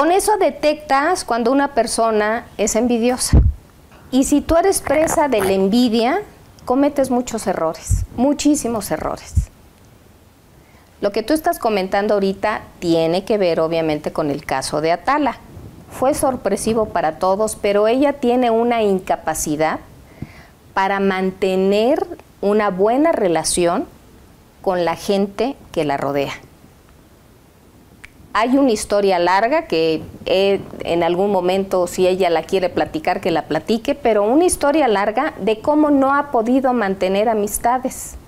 Con eso detectas cuando una persona es envidiosa. Y si tú eres presa de la envidia, cometes muchos errores, muchísimos errores. Lo que tú estás comentando ahorita tiene que ver obviamente con el caso de Atala. Fue sorpresivo para todos, pero ella tiene una incapacidad para mantener una buena relación con la gente que la rodea. Hay una historia larga que en algún momento, si ella la quiere platicar, que la platique, pero una historia larga de cómo no ha podido mantener amistades.